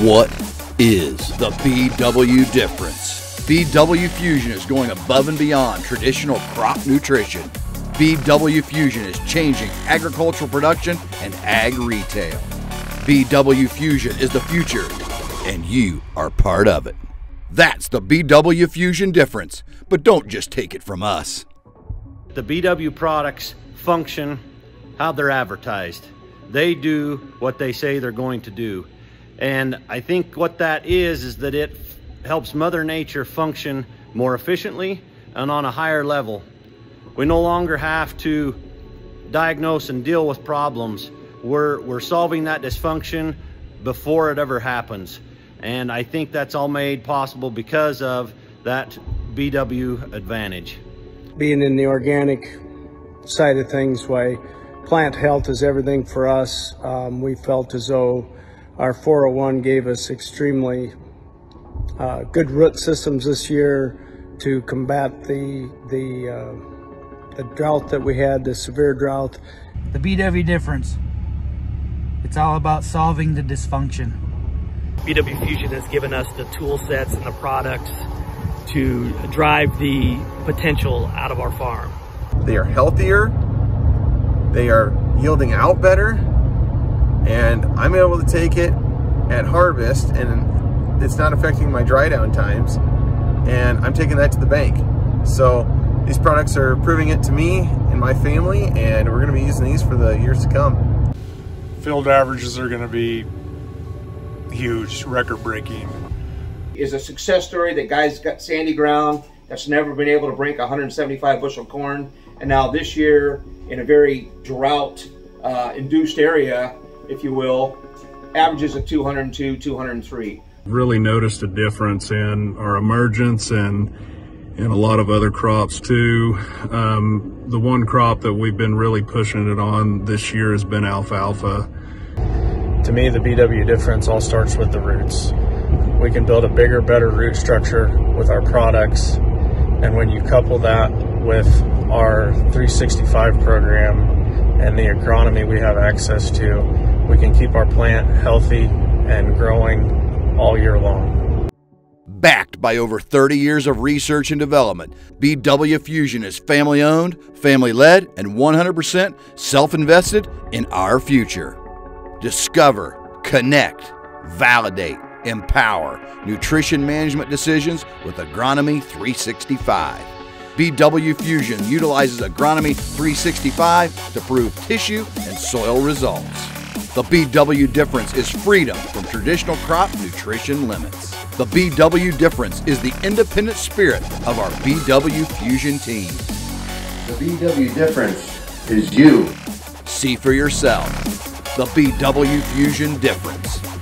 What is the BW difference? BW Fusion is going above and beyond traditional crop nutrition. BW Fusion is changing agricultural production and ag retail. BW Fusion is the future, and you are part of it. That's the BW Fusion difference, but don't just take it from us. The BW products function how they're advertised. They do what they say they're going to do. And I think what that is that it helps Mother Nature function more efficiently and on a higher level. We no longer have to diagnose and deal with problems. We're solving that dysfunction before it ever happens. And I think that's all made possible because of that BW advantage. Being in the organic side of things, why plant health is everything for us. We felt as though our 401 gave us extremely good root systems this year to combat the drought that we had, the severe drought. The BW difference, it's all about solving the dysfunction. BW Fusion has given us the tool sets and the products to drive the potential out of our farm. They are healthier, they are yielding out better, and I'm able to take it at harvest and it's not affecting my dry down times, and I'm taking that to the bank. So these products are proving it to me and my family, and we're going to be using these for the years to come. Field averages are going to be huge, record-breaking. Is a success story that guys got sandy ground that's never been able to break 175 bushel corn, and now this year in a very drought induced area, if you will, averages of 202, 203. Really noticed a difference in our emergence and a lot of other crops too. The one crop that we've been really pushing it on this year has been alfalfa. To me, the BW difference all starts with the roots. We can build a bigger, better root structure with our products, and when you couple that with our 365 program, and the agronomy we have access to, we can keep our plant healthy and growing all year long. Backed by over 30 years of research and development, BW Fusion is family-owned, family-led, and 100% self-invested in our future. Discover, connect, validate, empower nutrition management decisions with Agronomy 365. BW Fusion utilizes Agronomy 365 to prove tissue and soil results. The BW difference is freedom from traditional crop nutrition limits. The BW difference is the independent spirit of our BW Fusion team. The BW difference is you. See for yourself. The BW Fusion difference.